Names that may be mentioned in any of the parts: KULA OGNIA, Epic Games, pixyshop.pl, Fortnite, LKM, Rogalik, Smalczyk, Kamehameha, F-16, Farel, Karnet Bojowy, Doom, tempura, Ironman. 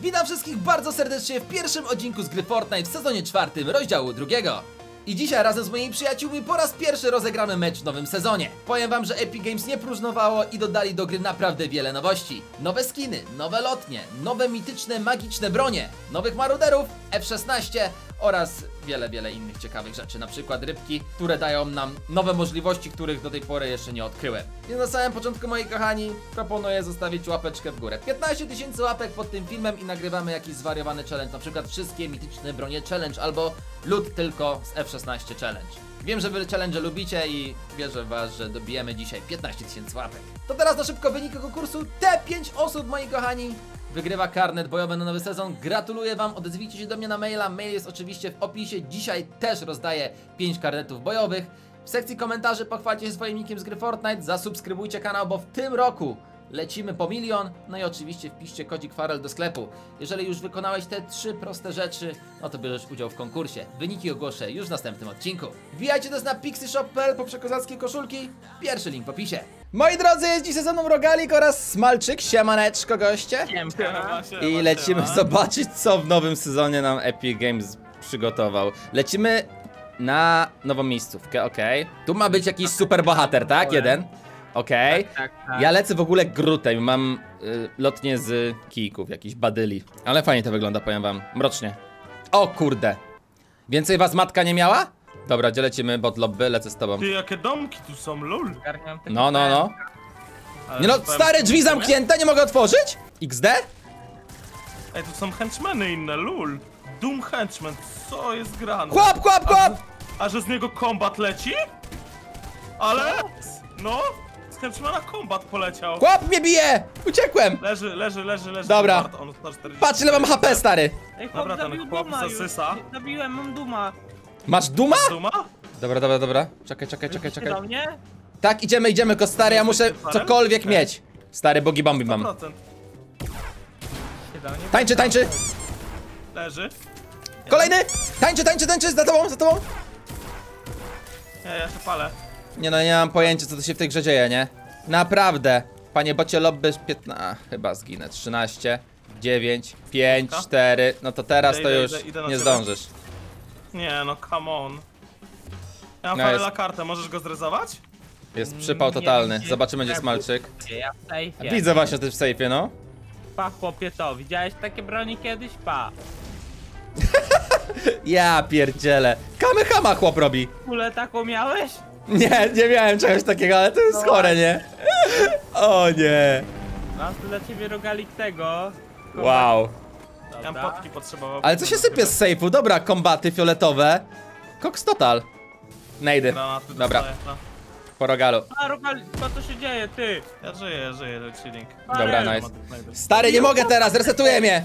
Witam wszystkich bardzo serdecznie w pierwszym odcinku z gry Fortnite w sezonie 4 rozdziału 2. I dzisiaj razem z moimi przyjaciółmi po raz pierwszy rozegramy mecz w nowym sezonie. Powiem wam, że Epic Games nie próżnowało i dodali do gry naprawdę wiele nowości. Nowe skiny, nowe lotnie, nowe mityczne, magiczne bronie, nowych maruderów, F-16 oraz wiele innych ciekawych rzeczy. Na przykład rybki, które dają nam nowe możliwości, których do tej pory jeszcze nie odkryłem. Więc na samym początku, moi kochani, proponuję zostawić łapeczkę w górę. 15 tysięcy łapek pod tym filmem i nagrywamy jakiś zwariowany challenge. Na przykład wszystkie mityczne bronie challenge albo lód tylko z F-16 challenge. Wiem, że wy challenge lubicie i wierzę w was, że dobijemy dzisiaj 15 tysięcy łapek. To teraz na szybko wyniki konkursu. Te 5 osób, moi kochani, wygrywa karnet bojowy na nowy sezon. Gratuluję wam, odezwijcie się do mnie na maila. Mail jest oczywiście w opisie. Dzisiaj też rozdaję 5 karnetów bojowych. W sekcji komentarzy pochwalcie się swoim nickiem z gry Fortnite. Zasubskrybujcie kanał, bo w tym roku lecimy po 1 000 000. No i oczywiście wpiszcie kodzik Farel do sklepu. Jeżeli już wykonałeś te 3 proste rzeczy, no to bierzesz udział w konkursie. Wyniki ogłoszę już w następnym odcinku. Wbijajcie nas na pixyshop.pl po przekozackie koszulki. Pierwszy link w opisie. Moi drodzy, jest dziś ze mną Rogalik oraz Smalczyk. Siemaneczko, goście. I lecimy zobaczyć, co w nowym sezonie nam Epic Games przygotował. Lecimy na nową miejscówkę, okej. Tu ma być jakiś super bohater, tak? Jeden. Okej. Ja lecę w ogóle grutem. Mam lotnie z kijków, jakiś badyli. Ale fajnie to wygląda, powiem wam. Mrocznie. O kurde. Więcej was matka nie miała? Dobra, gdzie lecimy? Bot lobby, lecę z tobą. Ty, jakie domki tu są, lul. No. Nie no, stare drzwi zamknięte, nie mogę otworzyć? XD? Ej, tu są henchmeny inne, lul. Doom henchman, co jest grane? Chłop! A że z niego kombat leci? Ale? No, z henchmana kombat poleciał. Chłop mnie bije! Uciekłem! Leży. Dobra. Patrz, ile mam HP, stary. Ej, chłop, dobra, ten chłop zasysa. Zabiłem, mam Duma. Masz Duma? Dobra. Czekaj. Do mnie? Tak, idziemy, tylko stary, ja muszę cokolwiek mieć. Stary, bogi bomby mam. Tańczy. Leży. Kolejny! Tańczy, za tobą. Ja się palę. Nie no, nie mam pojęcia, co to się w tej grze dzieje, nie? Naprawdę. Panie bocie lobby, 15, chyba zginę, 13, 9, 5, 4. No to teraz to już nie zdążysz. Nie no, come on. Ja mam Farela kartę, możesz go zrezować? Jest przypał totalny, zobaczymy gdzie Smalczyk. Ja w sejfie. Widzę właśnie, ty w sejfie, no. Pa chłopie, to widziałeś takie broni kiedyś? Pa. Ja pierdzielę. Kamehameha chłop robi. Kulę taką miałeś? Nie miałem czegoś takiego, ale to jest chore, nie? O nie. Mam tu dla ciebie Rogalik tego. Wow. Tam potki potrzebował. Ale co się sypie z sejfu? Dobra, kombaty fioletowe. Koks total. Nejdy. Dobra. Po Rogalu. A Rogal, co to się dzieje, ty? Ja żyję, chilling. Dobra, nice. Stary, nie mogę teraz, resetuje mnie.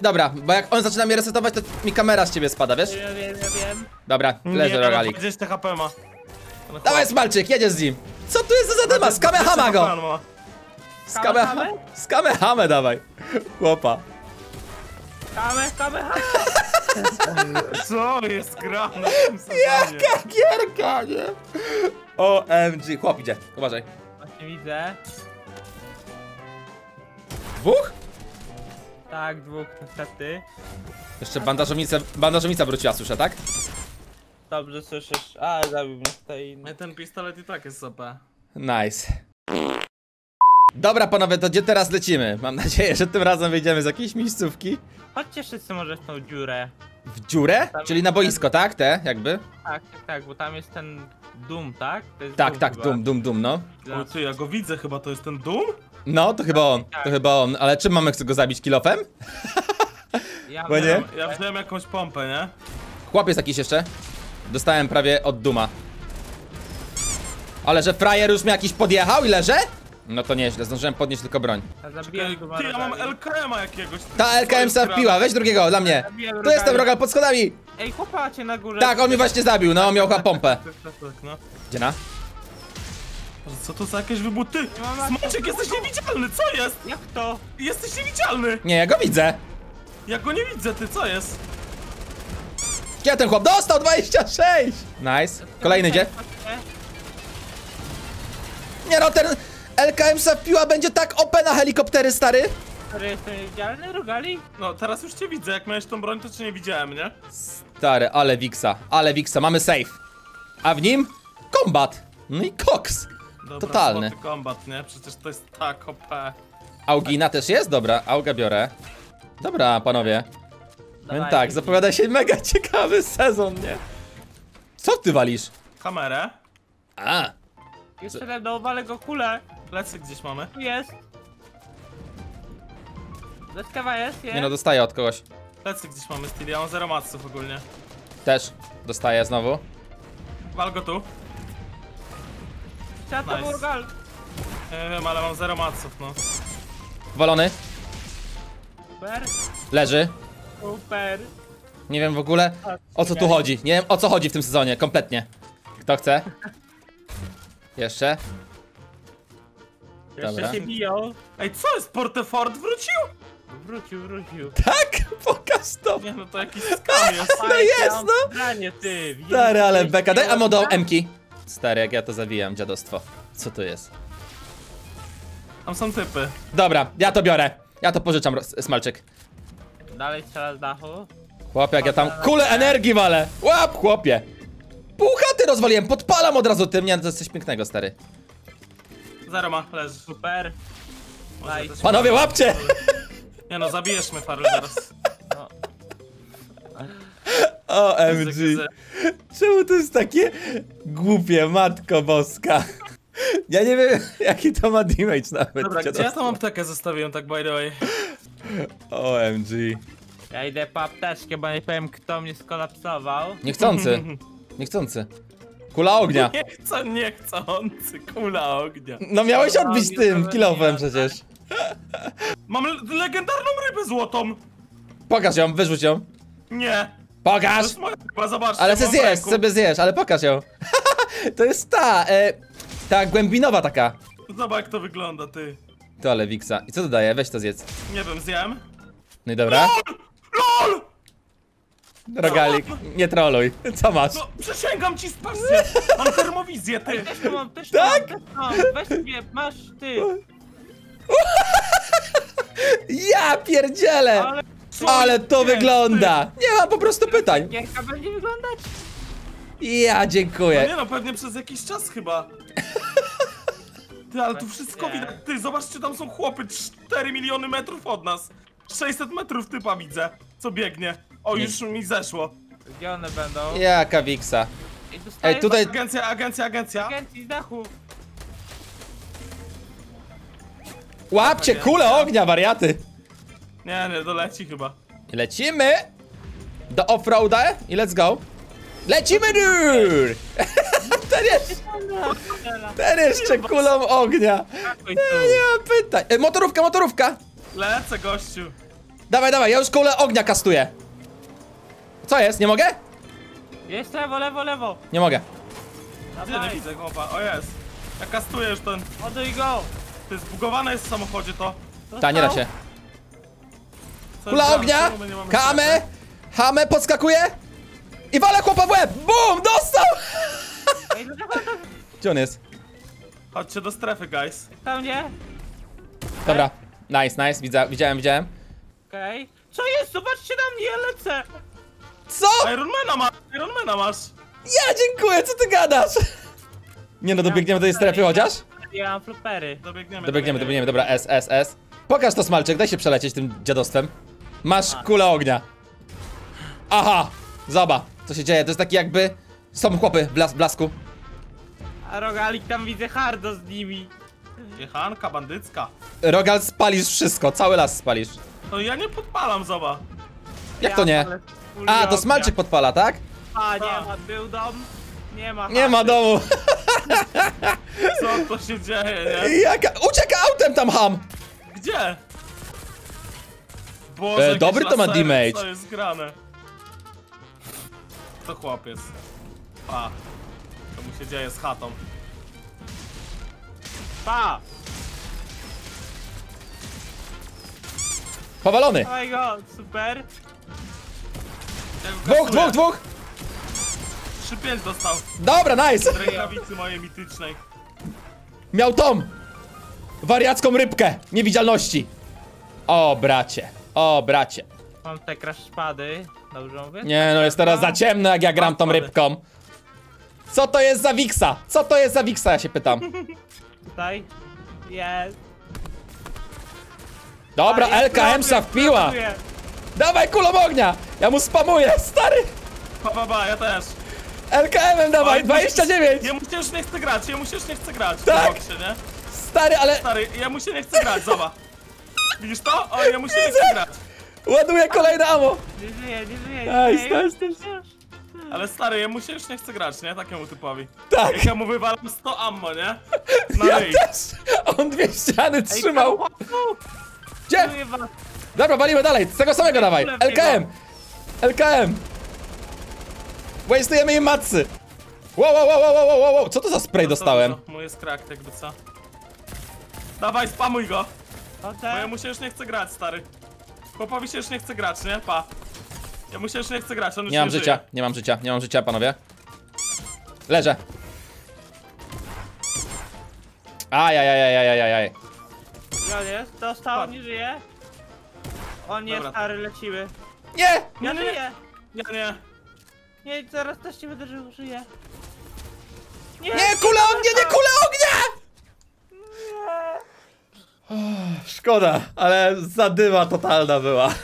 Dobra, bo jak on zaczyna mnie resetować, to mi kamera z ciebie spada, wiesz? Ja wiem. Dobra, leży Rogalik. Gdzieś te HP ma. Dawaj Smalczyk, jedziesz z nim. Co tu jest za dyma? Kamehameha go! Kamehameha dawaj. Chłopa. Kamehameha! Co jest grane? Jaka gierka, nie? OMG, chłop idzie, uważaj. Właśnie widzę. Dwóch? Tak, dwóch, niestety. Jeszcze bandażownica wróciła, słyszę, tak? Dobrze słyszysz, a zabił mnie tutaj. Ten pistolet i tak jest OP. Nice. Dobra panowie, to gdzie teraz lecimy? Mam nadzieję, że tym razem wyjdziemy z jakiejś miejscówki. Chodźcie wszyscy może w tą dziurę. W dziurę? Tam czyli na boisko, ten... tak? Te jakby? Tak, bo tam jest ten Doom, tak? Doom, no. O co, ja go widzę chyba, to jest ten Doom? No, to chyba on, tak. To chyba on, ale czym mamy go zabić, kilofem? Ja wziąłem jakąś pompę, nie? Chłopiec jakiś jeszcze. Dostałem prawie od Dooma. Ale że frajer już mi jakiś podjechał i leży? No to nieźle, zdążyłem podnieść tylko broń. Ja mam LKM-a jakiegoś. Ta LKM se wpiła, weź drugiego dla mnie. Tu jestem, Rogal, pod schodami. Ej, chłopa cię na górę. Tak, on mnie właśnie zabił, no miał chyba pompę. Gdzie na? Co to za jakieś wybuty? Smalczyk, jesteś niewidzialny, co jest? Jak to? Jesteś niewidzialny. Nie, ja go widzę. Ja go nie widzę, ty, co jest? Gdzie ten chłop? Dostał 26! Nice, kolejny idzie. Nie no, ten... LKM-sa wpiła będzie tak OP na helikoptery, stary. Stary, jestem niewidzialny, Rogalik? No, teraz już cię widzę, jak miałeś tą broń, to cię nie widziałem, nie? Stary, ale Wiksa, mamy safe. A w nim? Kombat! No i koks! Dobra, totalny kombat, nie? Przecież to jest tak OP. Augina też jest? Dobra, Auga biorę. Dobra, panowie. Dawaj, no tak, zapowiada się mega ciekawy sezon, nie? Co ty walisz? Kamerę. A! Jeszcze jedną, walę go kulę. Plecy gdzieś mamy. Tu jest. Deszkawa jest, jest. Nie no, dostaję od kogoś. Plecy gdzieś mamy, Steel. Ja mam 0 matsów ogólnie. Też dostaję znowu. Wal go tu. Nice. Nie wiem, ale mam 0 matsów, no. Walony. Super. Leży. Super. Nie wiem w ogóle o co tu chodzi. Nie wiem o co chodzi w tym sezonie, kompletnie. Kto chce? Jeszcze? Dobra. Jeszcze się biją. Ej, co jest? Portefort wrócił? Wrócił. Tak? Pokaż to. Nie, no to jakiś skam jest. No jest, no. Branie, ty. Stary, ale beka. Daj ammo do M-ki. Stary, jak ja to zawijam, dziadostwo. Co to jest? Tam są typy. Dobra, ja to biorę. Ja to pożyczam, Smalczyk. Dalej strzela z dachu. Chłopie, jak ja tam kulę energii walę. Łap, chłopie. Pół chaty rozwaliłem, podpalam od razu tym. Nie, to jest coś pięknego, stary. Zero ma, leży. Super. Panowie, łapcie! Nie no, zabijesz mnie, Farel, zaraz. No. OMG. Czemu to jest takie głupie, matko boska? Ja nie wiem, jaki to ma damage nawet. Dobra, gdzie ja tą aptekę zostawiłem, tak by the way? OMG. Ja idę po apteczkę, bo nie powiem, kto mnie skolapsował. Niechcący. Niechcący. Kula ognia. Niechcący, kula ognia. No miałeś odbić tym kilofem przecież. Mam legendarną rybę złotą. Pokaż ją, wyrzuć ją. Nie. Pokaż! Zobaczcie, ale se zjesz, sobie zjesz, ale pokaż ją. To jest ta głębinowa taka. Zobacz jak to wygląda, ty. To ale Wiksa. I co to daje? Weź to zjedz. Nie wiem, zjem. No i dobra. LOL! Rogalik, nie troluj. Co masz? No, przysięgam ci, spację. Mam termowizję, ty. Też mam. Weź mnie, masz, ty. Ja pierdzielę! Ale to wygląda! Nie mam po prostu pytań! Jak to będzie wyglądać? Ja dziękuję. No nie no, pewnie przez jakiś czas chyba. Ty, ale tu wszystko widać. Ty, zobaczcie, tam są chłopy 4 miliony metrów od nas. 600 metrów typa widzę, co biegnie. O, już mi zeszło. Gdzie one będą? Jaka Wiksa. Ej, tutaj... Agencja. Agencji z dachu. Łapcie kulę ognia, wariaty! Nie, doleci chyba. Lecimy! Do offroada i let's go! Lecimy, dude! Ten jeszcze kulą ognia! Nie mam pytań! Motorówka! Lecę, gościu! Dawaj, ja już kulę ognia kastuję! Co jest? Nie mogę? Jest lewo! Nie mogę. Nie widzę chłopa, o jest! Ja kastuję już ten... Oduj go! Ty, zbugowane jest w samochodzie to. Ta, nie da się. Kula ognia! Kamehameha podskakuje! I walę chłopa w łeb! Bum! Dostał! Gdzie on jest? Chodźcie do strefy, guys. Tam nie? Dobra. Nice. Widziałem. Okej. Co jest? Zobaczcie na mnie, lecę! Co? Ironmana masz! Ja dziękuję, co ty gadasz? Nie no, dobiegniemy do tej strefy chociaż? Ja mam flupery. Dobiegniemy, dobra, S. Pokaż to, Smalczyk, daj się przelecieć tym dziadostwem. Masz kulę ognia. Aha, zobacz, co się dzieje, to jest taki jakby... Są chłopy w blasku. A Rogalik tam widzę hardo z nimi. Jechanka bandycka. Rogal, spalisz wszystko, cały las spalisz. No ja nie podpalam, zobacz. Jak to nie? A, to Smalczyk podpala, tak? A, nie ma, był dom. Nie ma domu. Co to się dzieje, nie? Ucieka autem tam, ham! Gdzie? Boże, dobry to ma damage. To jest grane. To chłopiec. Pa. To mu się dzieje z chatą. Pa! Powalony. Oh my god, super. Dwóch! 3-5 dostał. Dobra, nice! Z rękawicy mojej mitycznej. Miał wariacką rybkę niewidzialności. O bracie. Mam te kraszpady, dobrze mówię? Nie, no jest teraz za ciemno, jak ja gram tą rybką. Co to jest za wiksa? Co to jest za wiksa, ja się pytam. Tutaj jest. Dobra, LKM-sa wpiła. Dawaj kulą ognia! Ja mu spamuję, stary! Ja też. LKM-em dawaj, 29! Jemu się już nie chce grać. Tak! Boksie, nie? Stary, ale... Stary, jemu się nie chce grać, zobacz. Widzisz to? O, jemu się nie chce grać. Ładuję kolejne ammo. Nie żyje. Ale stary, jemu się już nie chce grać, nie? Takiemu typowi. Tak. Jak ja mu wywalam 100 ammo, nie? Ja też! On dwie ściany trzymał. Gdzie? Dobra, walimy dalej, z tego samego dawaj. LKM! Wastujemy im matcy. Wow. Co to za spray dostałem? Mój jest cracked, jakby co. Dawaj, spamuj go. Bo jemu się już nie chce grać, stary. Chłopowi się już nie chce grać, nie? Pa. Jemu się już nie chce grać, on już nie mam życia, panowie. Leżę. Ajajajajajajajaj. Ja nie, dostał, on nie żyje. On nie, stary, lecimy. Nie! Ja żyję. Nie, zaraz też cię wydarzył, żyję. Nie, kula ognia, nie, kula ognia! Szkoda, ale zadyma totalna była.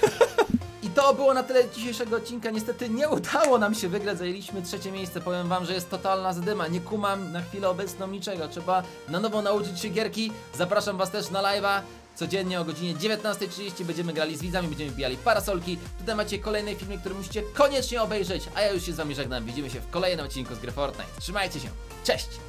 I to było na tyle dzisiejszego odcinka. Niestety nie udało nam się wygrać, zajęliśmy 3. miejsce. Powiem wam, że jest totalna zadyma. Nie kumam na chwilę obecną niczego. Trzeba na nowo nauczyć się gierki. Zapraszam was też na live'a. Codziennie o godzinie 19:30 będziemy grali z widzami, będziemy wbijali parasolki. Tutaj macie kolejne filmy, które musicie koniecznie obejrzeć. A ja już się z wami żegnam. Widzimy się w kolejnym odcinku z gry Fortnite. Trzymajcie się, cześć!